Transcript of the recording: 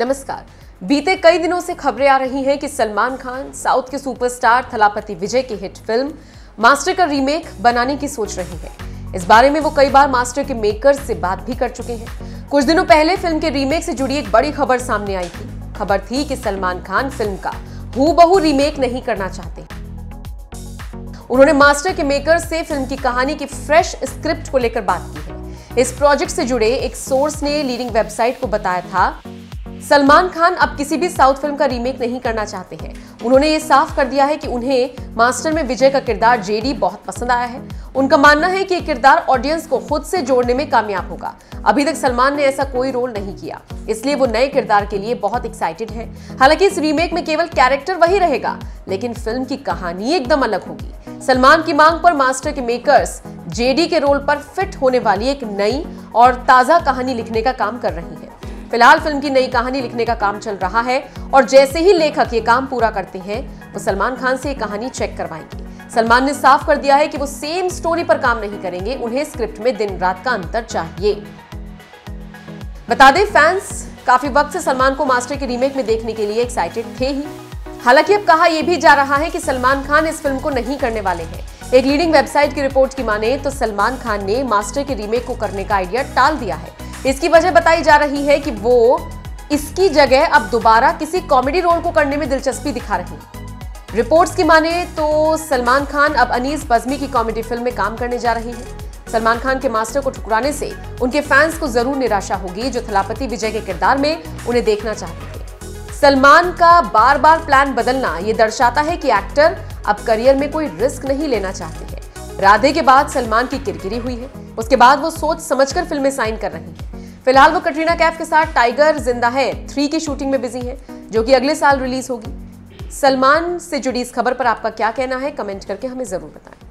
नमस्कार। बीते कई दिनों से खबरें आ रही हैं कि सलमान खान साउथ के सुपरस्टार थलापति विजय की हिट फिल्म मास्टर का रीमेक बनाने की सोच रहे हैं। इस बारे में वो कई बार मास्टर के मेकर्स से बात भी कर चुके हैं। कुछ दिनों पहले फिल्म के रीमेक से जुड़ी एक बड़ी खबर सामने आई थी। खबर थी कि सलमान खान फिल्म का हूबहू रीमेक नहीं करना चाहते। उन्होंने मास्टर के मेकर्स से फिल्म की कहानी की फ्रेश स्क्रिप्ट को लेकर बात की है। इस प्रोजेक्ट से जुड़े एक सोर्स ने लीडिंग वेबसाइट को बताया था, सलमान खान अब किसी भी साउथ फिल्म का रीमेक नहीं करना चाहते हैं। उन्होंने ये साफ कर दिया है कि उन्हें मास्टर में विजय का किरदार जेडी बहुत पसंद आया है। उनका मानना है कि ये किरदार ऑडियंस को खुद से जोड़ने में कामयाब होगा। अभी तक सलमान ने ऐसा कोई रोल नहीं किया, इसलिए वो नए किरदार के लिए बहुत एक्साइटेड है। हालांकि इस रीमेक में केवल कैरेक्टर वही रहेगा, लेकिन फिल्म की कहानी एकदम अलग होगी। सलमान की मांग पर मास्टर के मेकर्स जेडी के रोल पर फिट होने वाली एक नई और ताजा कहानी लिखने का काम कर रही है। फिलहाल फिल्म की नई कहानी लिखने का काम चल रहा है और जैसे ही लेखक ये काम पूरा करते हैं वो सलमान खान से ये कहानी चेक करवाएंगे। सलमान ने साफ कर दिया है कि वो सेम स्टोरी पर काम नहीं करेंगे। उन्हें स्क्रिप्ट में दिन रात का अंतर चाहिए। बता दें, फैंस काफी वक्त से सलमान को मास्टर के रीमेक में देखने के लिए एक्साइटेड थे ही। हालांकि अब कहा यह भी जा रहा है कि सलमान खान इस फिल्म को नहीं करने वाले हैं। एक लीडिंग वेबसाइट की रिपोर्ट की माने तो सलमान खान ने मास्टर के रीमेक को करने का आइडिया टाल दिया है। इसकी वजह बताई जा रही है कि वो इसकी जगह अब दोबारा किसी कॉमेडी रोल को करने में दिलचस्पी दिखा रहे हैं। रिपोर्ट्स की माने तो सलमान खान अब अनीस बजमी की कॉमेडी फिल्म में काम करने जा रहे हैं। सलमान खान के मास्टर को ठुकराने से उनके फैंस को जरूर निराशा होगी, जो थलापति विजय के किरदार में उन्हें देखना चाहते थे। सलमान का बार बार प्लान बदलना ये दर्शाता है कि एक्टर अब करियर में कोई रिस्क नहीं लेना चाहते हैं। राधे के बाद सलमान की किरकिरी हुई है, उसके बाद वो सोच समझकर फिल्में साइन कर रहे हैं। फिलहाल वो कैटरीना कैफ के साथ टाइगर जिंदा है 3 की शूटिंग में बिजी हैं, जो कि अगले साल रिलीज होगी। सलमान से जुड़ी इस खबर पर आपका क्या कहना है, कमेंट करके हमें जरूर बताएं।